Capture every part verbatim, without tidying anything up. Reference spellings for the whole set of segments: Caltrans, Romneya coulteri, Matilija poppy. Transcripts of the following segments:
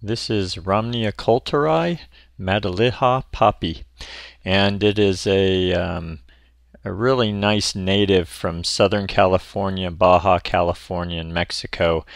This is Romneya coulteri, Matilija poppy, and it is a, um, a really nice native from Southern California, Baja California, and Mexico,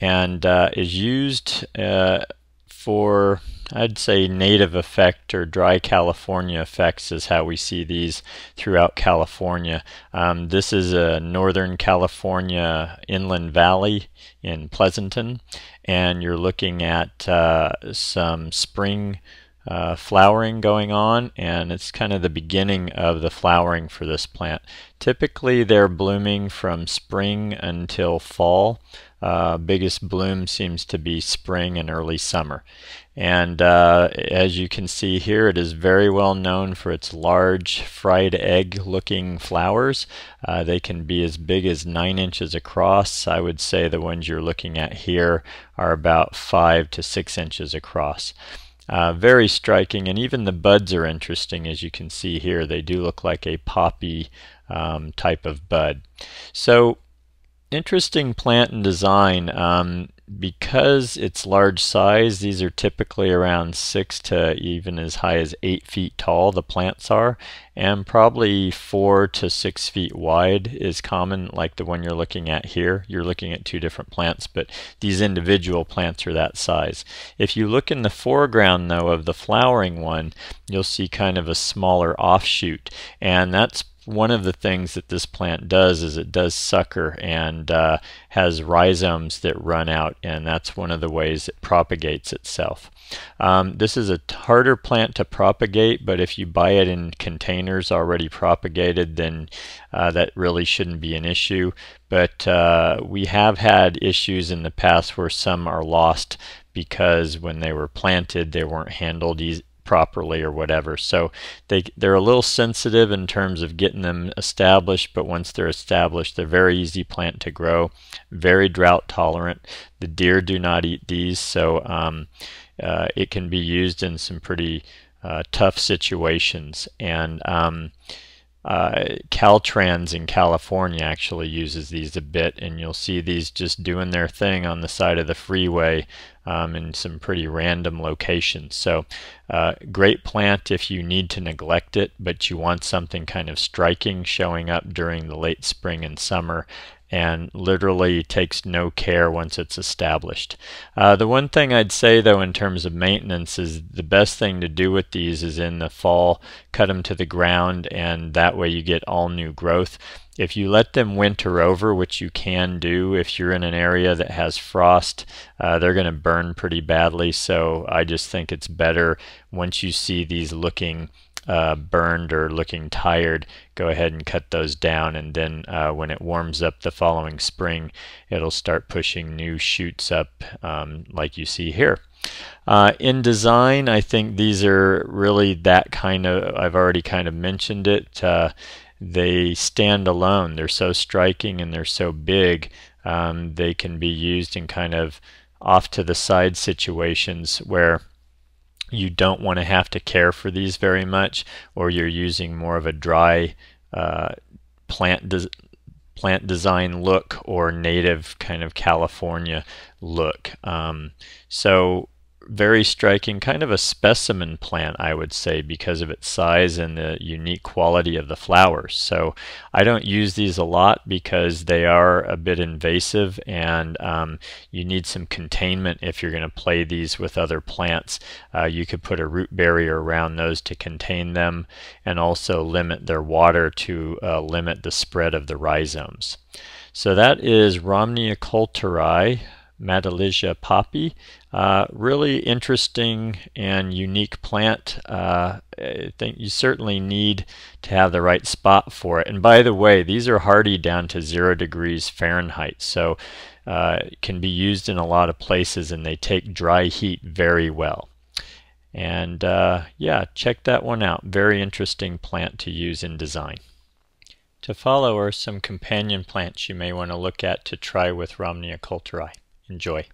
and uh, is used uh, for, I'd say, native effect or dry California effects is how we see these throughout California. Um, this is a Northern California inland valley in Pleasanton, and you're looking at uh, some spring uh, flowering going on, and it's kind of the beginning of the flowering for this plant. Typically they're blooming from spring until fall. Uh, biggest bloom seems to be spring and early summer. And uh, as you can see here, it is very well known for its large fried egg looking flowers. Uh, they can be as big as nine inches across. I would say the ones you're looking at here are about five to six inches across. Uh, very striking, and even the buds are interesting. As you can see here, they do look like a poppy um, type of bud. So, interesting plant and design. Um, because its large size, these are typically around six to even as high as eight feet tall, the plants are, and probably four to six feet wide is common, like the one you're looking at here. You're looking at two different plants, but these individual plants are that size. If you look in the foreground though of the flowering one, you'll see kind of a smaller offshoot, and that's one of the things that this plant does is it does sucker and uh, has rhizomes that run out, and that's one of the ways it propagates itself. Um, this is a harder plant to propagate, but if you buy it in containers already propagated, then uh, that really shouldn't be an issue. But uh, we have had issues in the past where some are lost because when they were planted they weren't handled easily, properly, or whatever. So they, they're a little sensitive in terms of getting them established, but once they're established, they're very easy plant to grow, very drought tolerant. The deer do not eat these, so um, uh, it can be used in some pretty uh, tough situations. And um, uh, Caltrans in California actually uses these a bit, and you'll see these just doing their thing on the side of the freeway, Um, in some pretty random locations. So uh, great plant if you need to neglect it, but you want something kind of striking showing up during the late spring and summer, and literally takes no care once it's established. Uh, the one thing I'd say though in terms of maintenance is the best thing to do with these is in the fall, cut them to the ground, and that way you get all new growth. If you let them winter over, which you can do if you're in an area that has frost, uh, they're going to burn pretty badly, so I just think it's better once you see these looking uh, burned or looking tired, go ahead and cut those down, and then uh, when it warms up the following spring, it'll start pushing new shoots up um, like you see here. Uh, in design, I think these are really that kind of, I've already kind of mentioned it, uh, they stand alone. They're so striking and they're so big. Um, they can be used in kind of off to the side situations where you don't want to have to care for these very much, or you're using more of a dry uh, plant design. plant design look or native kind of California look. Um, so very striking, kind of a specimen plant, I would say, because of its size and the unique quality of the flowers. So I don't use these a lot because they are a bit invasive, and um, you need some containment if you're going to play these with other plants. Uh, you could put a root barrier around those to contain them, and also limit their water to uh, limit the spread of the rhizomes. So that is Romneya coulteri, Matilija poppy. Uh, really interesting and unique plant. Uh, I think you certainly need to have the right spot for it. And by the way, these are hardy down to zero degrees Fahrenheit, so uh, can be used in a lot of places, and they take dry heat very well. And uh, yeah, check that one out. Very interesting plant to use in design. To follow are some companion plants you may want to look at to try with Romneya coulteri. Enjoy.